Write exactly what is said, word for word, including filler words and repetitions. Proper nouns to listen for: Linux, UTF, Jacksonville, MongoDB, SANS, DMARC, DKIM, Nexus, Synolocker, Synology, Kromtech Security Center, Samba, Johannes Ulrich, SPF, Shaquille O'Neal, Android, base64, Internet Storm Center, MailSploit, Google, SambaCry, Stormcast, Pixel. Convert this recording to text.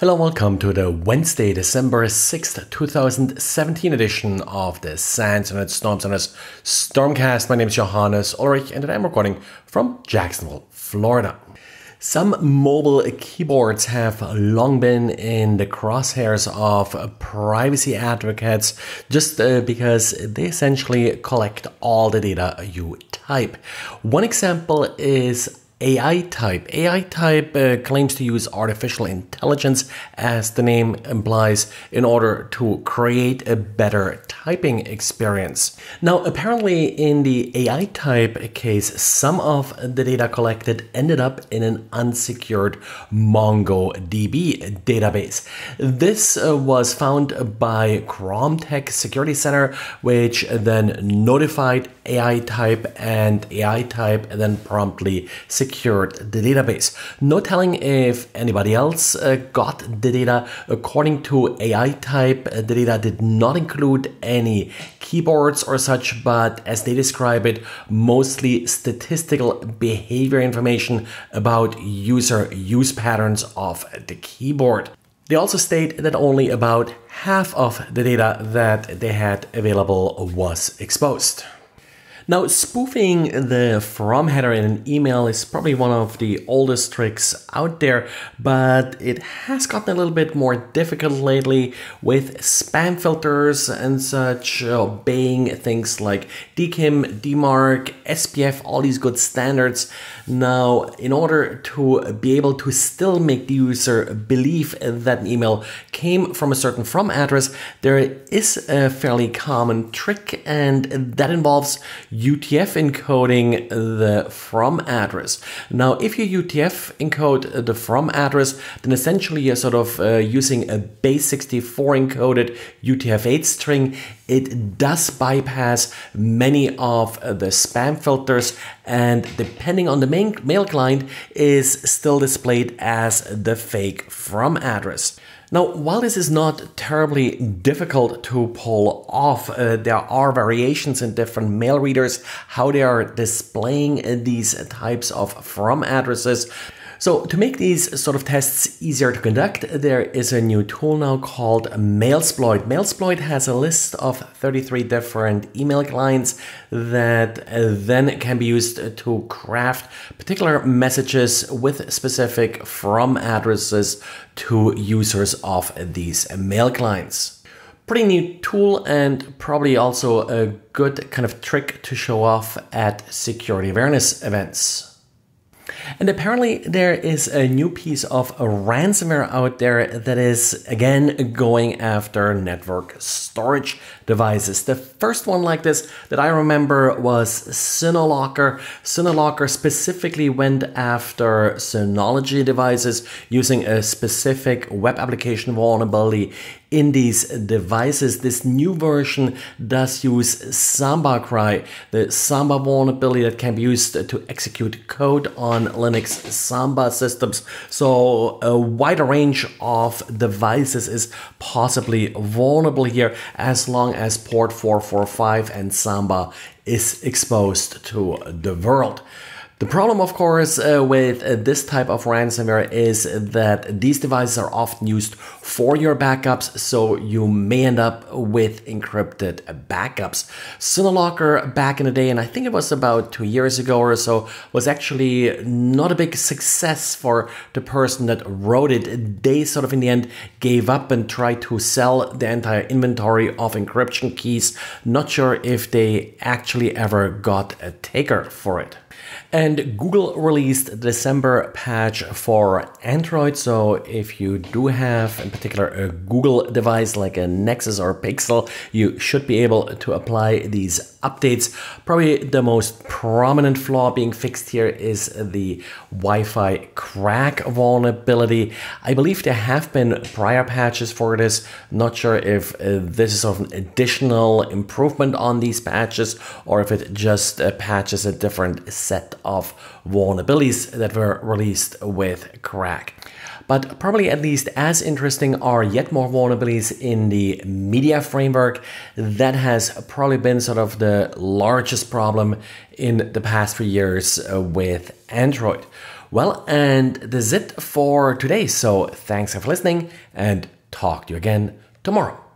Hello and welcome to the Wednesday, December sixth, two thousand seventeen edition of the SANS Internet Storm Center Stormcast. My name is Johannes Ulrich and today I'm recording from Jacksonville, Florida. Some mobile keyboards have long been in the crosshairs of privacy advocates just uh, because they essentially collect all the data you type. One example is A I type. A I type uh, claims to use artificial intelligence, as the name implies, in order to create a better typing experience. Now, apparently in the A I type case, some of the data collected ended up in an unsecured MongoDB database. This uh, was found by Kromtech Security Center, which then notified A I type, and A I type then promptly secured the database. No telling if anybody else uh, got the data. According to A I type, the data did not include any keyboards or such, but as they describe it, mostly statistical behavior information about user use patterns of the keyboard. They also state that only about half of the data that they had available was exposed. Now, spoofing the from header in an email is probably one of the oldest tricks out there, but it has gotten a little bit more difficult lately with spam filters and such, obeying things like D K I M, D MARC, S P F, all these good standards. Now, in order to be able to still make the user believe that an email came from a certain from address, there is a fairly common trick, and that involves U T F encoding the from address. Now, if you U T F encode the from address, then essentially you're sort of uh, using a base sixty-four encoded U T F eight string. It does bypass many of the spam filters, and depending on the main mail client, is still displayed as the fake from address. Now, while this is not terribly difficult to pull off, uh, there are variations in different mail readers, how they are displaying these types of from addresses. So to make these sort of tests easier to conduct, there is a new tool now called MailSploit. MailSploit has a list of thirty-three different email clients that then can be used to craft particular messages with specific from addresses to users of these mail clients. Pretty new tool, and probably also a good kind of trick to show off at security awareness events. And apparently there is a new piece of ransomware out there that is again going after network storage devices. The first one like this that I remember was Synolocker. Synolocker specifically went after Synology devices using a specific web application vulnerability in these devices. This new version does use SambaCry, the Samba vulnerability that can be used to execute code on Linux Samba systems. So a wider range of devices is possibly vulnerable here, as long as port four forty-five and Samba is exposed to the world. The problem, of course, uh, with uh, this type of ransomware is that these devices are often used for your backups, so you may end up with encrypted backups. Synolocker back in the day, and I think it was about two years ago or so, was actually not a big success for the person that wrote it. They sort of in the end gave up and tried to sell the entire inventory of encryption keys. Not sure if they actually ever got a taker for it. And Google released the December patch for Android, so if you do have in particular a Google device like a Nexus or Pixel, you should be able to apply these updates. Probably the most prominent flaw being fixed here is the Wi-Fi crack vulnerability. I believe there have been prior patches for this. Not sure if uh, this is sort of an additional improvement on these patches or if it just uh, patches a different set of vulnerabilities that were released with crack. But probably at least as interesting are yet more vulnerabilities in the media framework. That has probably been sort of the largest problem in the past few years with Android. Well, and that's it for today. So thanks for listening and talk to you again tomorrow.